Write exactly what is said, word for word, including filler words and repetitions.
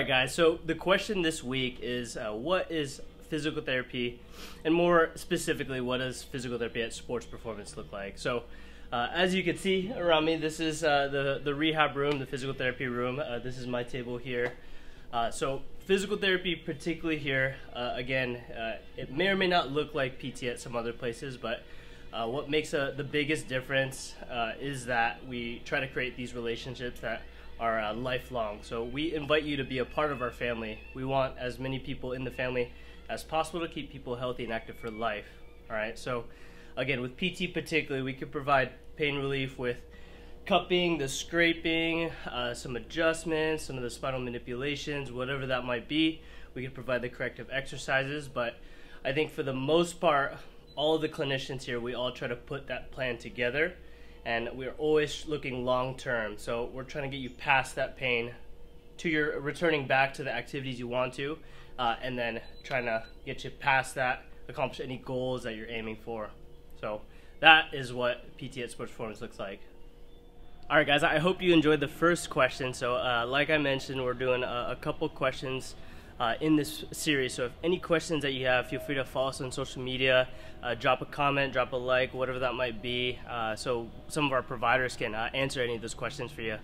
right, guys, so the question this week is uh, what is physical therapy, and more specifically, what does physical therapy at Sports Performance look like? So uh, as you can see around me, this is uh, the, the rehab room, the physical therapy room. Uh, this is my table here. Uh, so physical therapy, particularly here, uh, again, uh, it may or may not look like P T at some other places, but uh, what makes a, the biggest difference uh, is that we try to create these relationships that are uh, lifelong. So we invite you to be a part of our family. We want as many people in the family as possible to keep people healthy and active for life. All right, so again, with P T particularly, we could provide pain relief with cupping, the scraping, uh, some adjustments, some of the spinal manipulations, whatever that might be. We could provide the corrective exercises, but I think for the most part, all of the clinicians here, we all try to put that plan together, and we're always looking long term. So we're trying to get you past that pain to your returning back to the activities you want to, uh, and then trying to get you past that, accomplish any goals that you're aiming for. So that is what P T at Sports Performance looks like. All right, guys, I hope you enjoyed the first question. So uh, like I mentioned, we're doing a, a couple questions uh, in this series. So if any questions that you have, feel free to follow us on social media, uh, drop a comment, drop a like, whatever that might be. Uh, so some of our providers can uh, answer any of those questions for you.